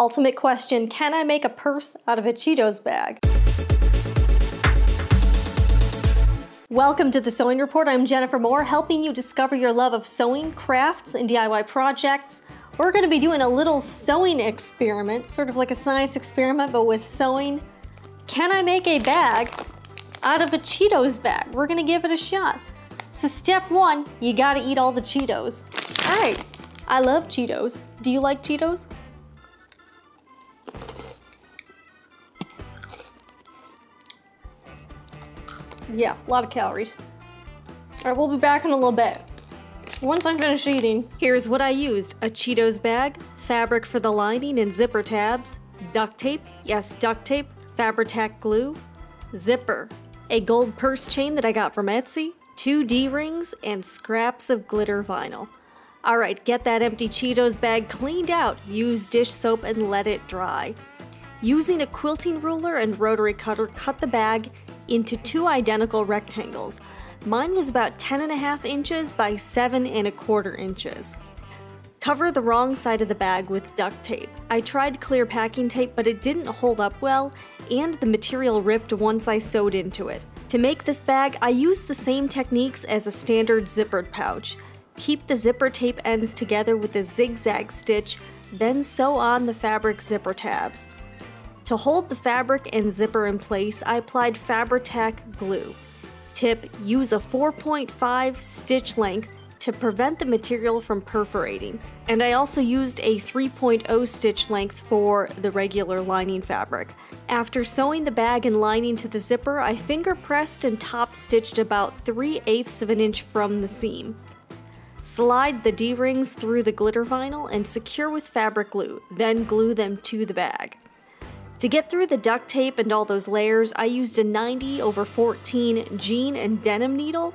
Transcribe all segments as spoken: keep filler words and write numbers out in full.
Ultimate question, can I make a purse out of a Cheetos bag? Welcome to the Sewing Report. I'm Jennifer Moore, helping you discover your love of sewing, crafts, and D I Y projects. We're gonna be doing a little sewing experiment, sort of like a science experiment, but with sewing. Can I make a bag out of a Cheetos bag? We're gonna give it a shot. So step one, you gotta eat all the Cheetos. All right, I love Cheetos. Do you like Cheetos? Yeah, a lot of calories. All right, we'll be back in a little bit. Once I'm finished eating, here's what I used. A Cheetos bag, fabric for the lining and zipper tabs, duct tape, yes, duct tape, Fabri-Tac glue, zipper, a gold purse chain that I got from Etsy, two D-rings, and scraps of glitter vinyl. All right, get that empty Cheetos bag cleaned out. Use dish soap and let it dry. Using a quilting ruler and rotary cutter, cut the bag into two identical rectangles. Mine was about ten and a half inches by seven and a quarter inches. Cover the wrong side of the bag with duct tape. I tried clear packing tape, but it didn't hold up well, and the material ripped once I sewed into it. To make this bag, I used the same techniques as a standard zippered pouch. Keep the zipper tape ends together with a zigzag stitch, then sew on the fabric zipper tabs. To hold the fabric and zipper in place, I applied Fabri-Tac glue. Tip, use a four point five stitch length to prevent the material from perforating. And I also used a three point oh stitch length for the regular lining fabric. After sewing the bag and lining to the zipper, I finger pressed and top stitched about three eighths of an inch from the seam. Slide the D-rings through the glitter vinyl and secure with fabric glue, then glue them to the bag. To get through the duct tape and all those layers, I used a ninety over fourteen jean and denim needle.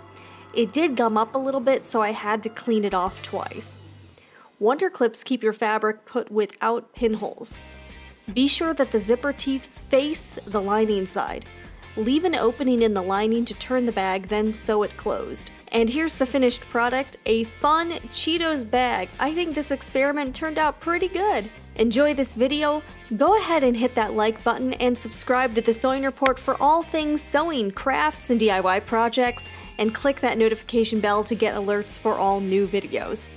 It did gum up a little bit, so I had to clean it off twice. Wonder clips keep your fabric put without pinholes. Be sure that the zipper teeth face the lining side. Leave an opening in the lining to turn the bag, then sew it closed. And here's the finished product, a fun Cheetos bag. I think this experiment turned out pretty good. Enjoy this video, go ahead and hit that like button and subscribe to the Sewing Report for all things sewing, crafts, and D I Y projects, and click that notification bell to get alerts for all new videos.